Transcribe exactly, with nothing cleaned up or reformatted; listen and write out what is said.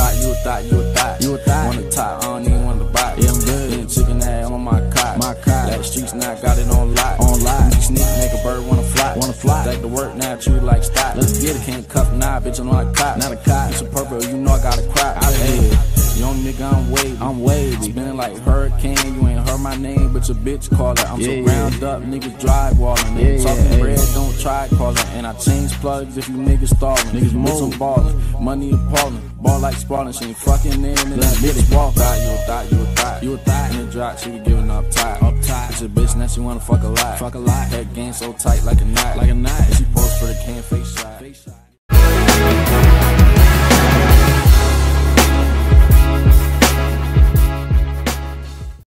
thought, you a thought, you a thought, you a thought. Wanna top, I don't even wanna buy. Yeah, I'm good. Eating chicken head on my cot, my cot. Like the streets now, got it on lock, on lock. Sneak, make a bird wanna fly, wanna fly. Take the work now, treat like stop. Let's get it, can't cuff now, bitch. I'm not a cop, not a cop. It's a purple, you know I got a crop. I hate it. Young nigga, I'm wavy, I'm wavy. Spinning like hurricane, you ain't heard my name, but your bitch call her. I'm yeah, so round up, niggas drive walling. Yeah, talking yeah, bread, yeah. Don't try calling. And I change plugs if you niggas stalling. Niggas move, I'm balling, money appalling. Ball like Spalding, she ain't fucking in, and that bitch walk. Thought you a thought, you a thought, you a thought. In the drop, she be giving up tight, up tight. It's your bitch, now she wanna fuck a lot, fuck a lot. That game so tight like a knot, like a knot. And she posts for the can, face shot.